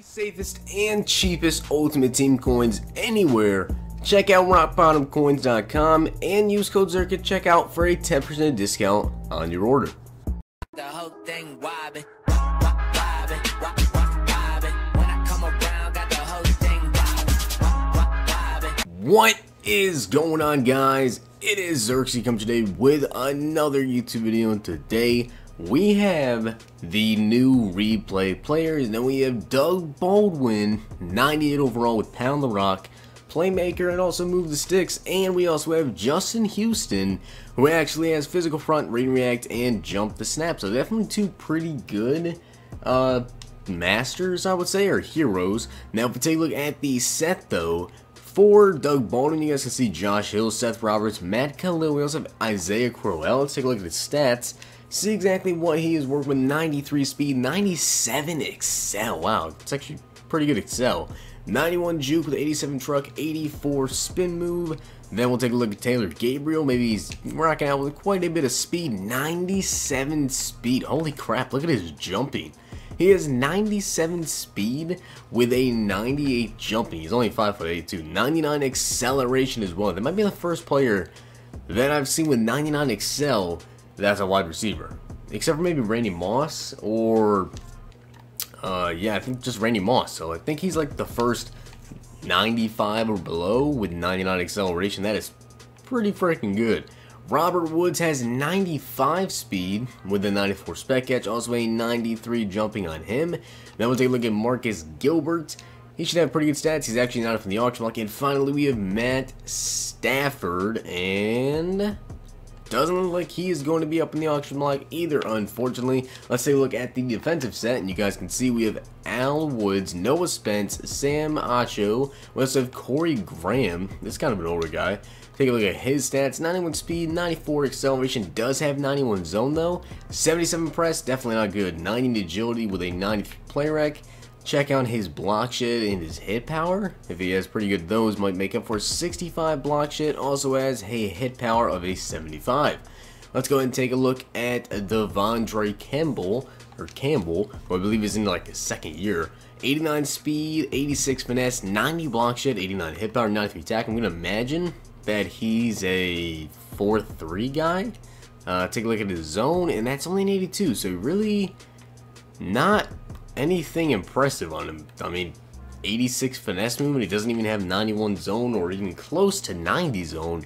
The safest and cheapest Ultimate Team coins anywhere. Check out rockbottomcoins.com and use code Zirk at checkout for a 10% discount on your order. The whole thing wobbin'. What is going on, guys? It is Zirksee come today with another YouTube video, and today we have the new replay players. Then we have Doug Baldwin, 98 overall with Pound the Rock, playmaker, and also move the sticks. And we also have Justin Houston, who actually has physical front, read and react, and jump the snap. So definitely two pretty good masters, I would say, or heroes. Now if we take a look at the set though, for Doug Baldwin, you guys can see Josh Hill, Seth Roberts, Matt Khalil. We also have Isaiah Crowell. Let's take a look at his stats. See exactly what he has worked with. 93 speed, 97 excel. Wow, it's actually pretty good excel. 91 juke with 87 truck, 84 spin move. Then we'll take a look at Taylor Gabriel. Maybe he's rocking out with quite a bit of speed. 97 speed. Holy crap, look at his jumping. He has 97 speed with a 98 jumping. He's only 5'8" too. 99 acceleration as well. That might be the first player that I've seen with 99 excel that's a wide receiver, except for maybe Randy Moss, or yeah, I think just Randy Moss. So I think he's like the first 95 or below with 99 acceleration. That is pretty freaking good. Robert Woods has 95 speed with a 94 spec catch, also a 93 jumping on him. Then we'll take a look at Marcus Gilbert. He should have pretty good stats. He's actually not from the auction block. And finally we have Matt Stafford, and doesn't look like he is going to be up in the auction block either, unfortunately. Let's take a look at the defensive set, and you guys can see we have Al Woods, Noah Spence, Sam Acho. We also have Corey Graham. This is kind of an older guy. Take a look at his stats. 91 speed, 94 acceleration. Does have 91 zone though. 77 press, definitely not good. 90 agility with a 93 play rec. Check out his block shed and his hit power. If he has pretty good, those might make up for 65 block shed. Also has a hit power of a 75. Let's go ahead and take a look at Devondre Campbell, or Campbell, who I believe is in like his second year. 89 speed, 86 finesse, 90 block shed, 89 hit power, 93 tackle. I'm going to imagine that he's a 4-3 guy. Take a look at his zone, and that's only an 82, so really not anything impressive on him. I mean, 86 finesse movement, he doesn't even have 91 zone or even close to 90 zone.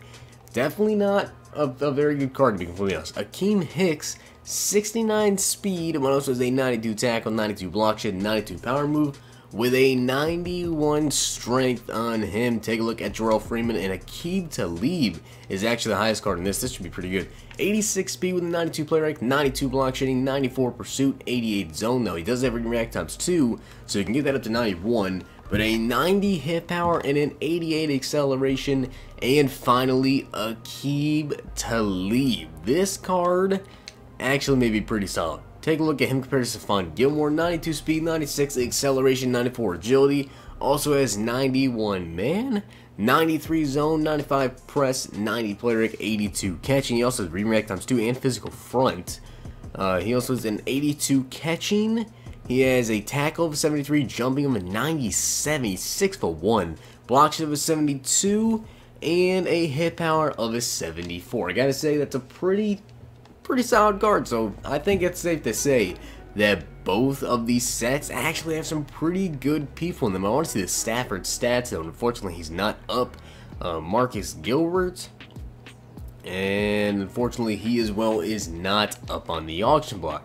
Definitely not a very good card, to be completely honest. Akeem Hicks, 69 speed, what else was a 92 tackle, 92 block shed, 92 power move, with a 91 strength on him. Take a look at Jarrell Freeman, and Aqib Tlaib is actually the highest card in this. This should be pretty good. 86 speed with a 92 play rec, 92 block shedding, 94 pursuit, 88 zone though. He does have react times 2, so you can get that up to 91, but a 90 hit power and an 88 acceleration. And finally, Aqib Tlaib. This card actually may be pretty solid. Take a look at him compared to Stephon Gilmore. 92 speed, 96 acceleration, 94 agility. Also has 91 man, 93 zone, 95 press, 90 play rec, 82 catching. He also has read and react times 2 and physical front. He also has an 82 catching. He has a tackle of 73, jumping of a 97, 6'1", blocks of a 72, and a hit power of a 74. I gotta say, that's a pretty solid card. So I think it's safe to say that both of these sets actually have some pretty good people in them. I want to see the Stafford stats though. Unfortunately, he's not up. Marcus Gilbert, and unfortunately he as well is not up on the auction block.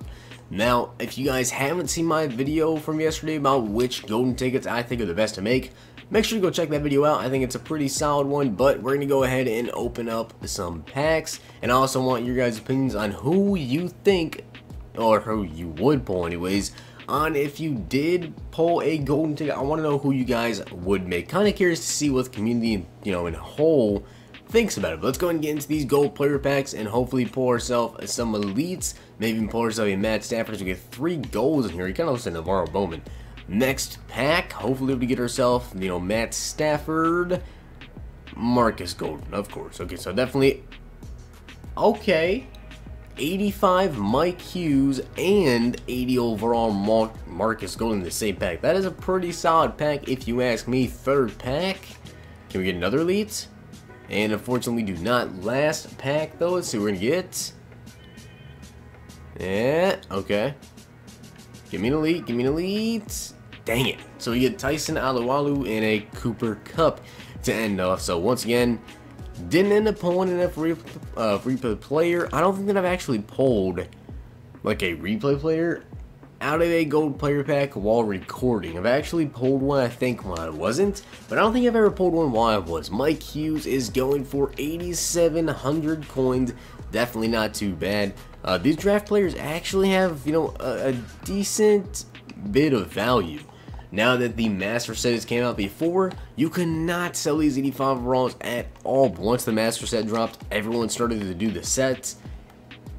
Now, if you guys haven't seen my video from yesterday about which golden tickets I think are the best to make sure you go check that video out. I think it's a pretty solid one, but we're going to go ahead and open up some packs. And I also want your guys' opinions on who you think, or who you would pull anyways, on if you did pull a golden ticket. I want to know who you guys would make. Kind of curious to see what the community, you know, in whole thinks about it. But let's go ahead and get into these gold player packs and hopefully pull ourselves some elites. Maybe even pull ourselves a Matt Stafford. So we get 3 golds in here. You kind of listen to Navarro Bowman. Next pack, hopefully we get ourselves, you know, Matt Stafford, Marcus Golden, of course. Okay, so definitely, okay, 85 Mike Hughes, and 80 overall Marcus Golden in the same pack. That is a pretty solid pack if you ask me. Third pack. Can we get another elite? And unfortunately we do not. Last pack though. Let's see what we're going to get. Yeah, okay. Give me an elite. Give me an elite. Dang it. So we get Tyson Alualu and a Cooper Cup to end off. So once again, didn't end up pulling in a replay player. I don't think that I've actually pulled like a replay player out of a gold player pack while recording. I've actually pulled one, I think, while I wasn't, but I don't think I've ever pulled one while I was. Mike Hughes is going for 8,700 coins. Definitely not too bad. These draft players actually have, you know, a decent bit of value. Now that the master sets came out before, you could not sell these 85 overalls at all. Once the master set dropped, everyone started to do the sets,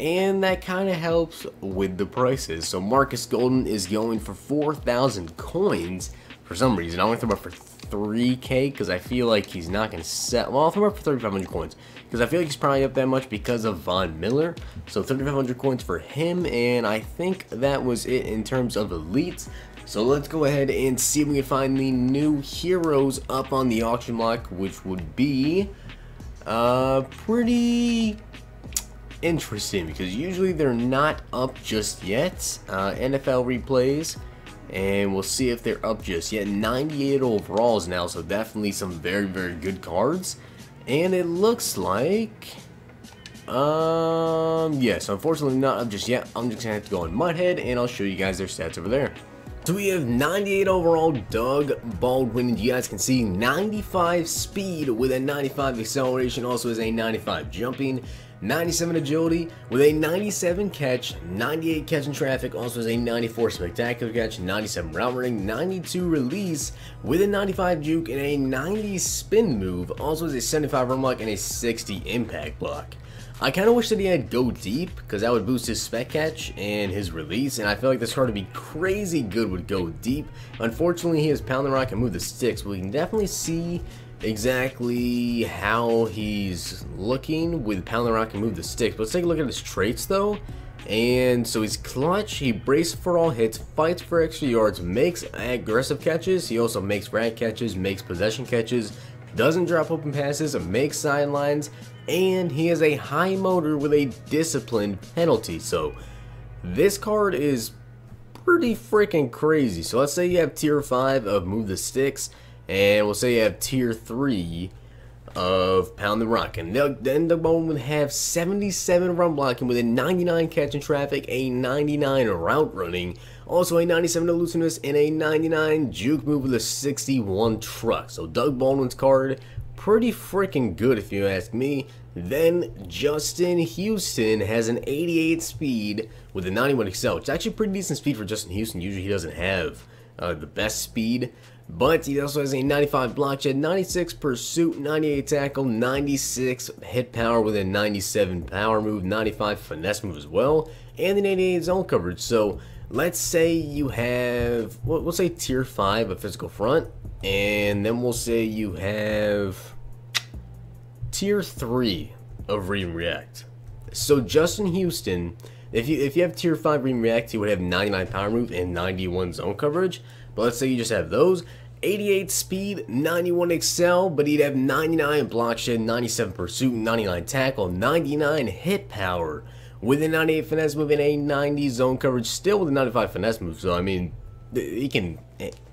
and that kind of helps with the prices. So Marcus Golden is going for 4,000 coins for some reason. I want to throw up for 3K because I feel like he's not going to sell. Well, I'll throw up for 3,500 coins because I feel like he's probably up that much because of Von Miller. So 3,500 coins for him, and I think that was it in terms of elites. So let's go ahead and see if we can find the new heroes up on the auction block, which would be pretty interesting because usually they're not up just yet. NFL replays, and we'll see if they're up just yet. 98 overalls now, so definitely some very, very good cards. And it looks like yes, unfortunately not up just yet. I'm just gonna have to go on Mudhead and I'll show you guys their stats over there. So we have 98 overall Doug Baldwin. You guys can see 95 speed with a 95 acceleration, also has a 95 jumping, 97 agility with a 97 catch, 98 catch in traffic, also has a 94 spectacular catch, 97 route running, 92 release with a 95 juke and a 90 spin move, also has a 75 run block and a 60 impact block. I kind of wish that he had go deep because that would boost his spec catch and his release, and I feel like this card would be crazy good with go deep. Unfortunately, he has pound the rock and move the sticks, but we can definitely see exactly how he's looking with pound the rock and move the sticks. But let's take a look at his traits though. And so he's clutch, he braces for all hits, fights for extra yards, makes aggressive catches, he also makes rag catches, makes possession catches, doesn't drop open passes, makes sidelines, and he has a high motor with a disciplined penalty. So this card is pretty freaking crazy. So let's say you have tier 5 of move the sticks, and we'll say you have tier 3 of pound the rock, and then the bone would have 77 run blocking with a 99 catch in traffic, a 99 route running, also a 97 elusiveness, and a 99 juke move with a 61 truck. So Doug Baldwin's card, pretty freaking good if you ask me. Then Justin Houston has an 88 speed with a 91 excel. It's actually pretty decent speed for Justin Houston. Usually he doesn't have the best speed, but he also has a 95 block shed, 96 pursuit, 98 tackle, 96 hit power with a 97 power move, 95 finesse move as well, and an 88 zone coverage. So let's say you have, we'll say tier 5 of physical front, and then we'll say you have tier 3 of read and react. So Justin Houston, if you have tier 5 read and react, he would have 99 power move and 91 zone coverage. But let's say you just have those, 88 speed, 91 excel, but he'd have 99 block shed, 97 pursuit, 99 tackle, 99 hit power with a 98 finesse move and a 90 zone coverage, still with a 95 finesse move. So I mean, he can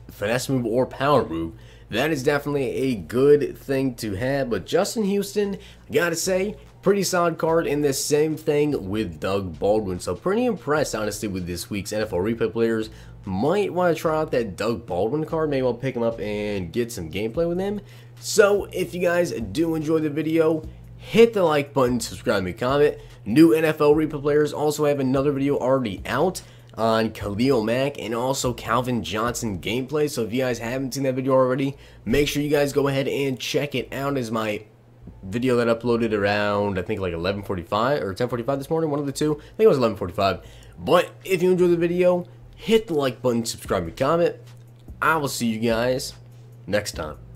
finesse move or power move. That is definitely a good thing to have. But Justin Houston, gotta say, pretty solid card, in the same thing with Doug Baldwin. So pretty impressed honestly with this week's NFL replay players. Might want to try out that Doug Baldwin card. Maybe I'll pick him up and get some gameplay with him. So if you guys do enjoy the video, hit the like button, subscribe, and comment. New NFL replay players, also have another video already out on Khalil Mack and also Calvin Johnson gameplay. So if you guys haven't seen that video already, make sure you guys go ahead and check it out. As my video that I uploaded around, I think like 11:45 or 10:45 this morning, one of the two. I think it was 11:45. But if you enjoyed the video, hit the like button, subscribe, and comment. I will see you guys next time.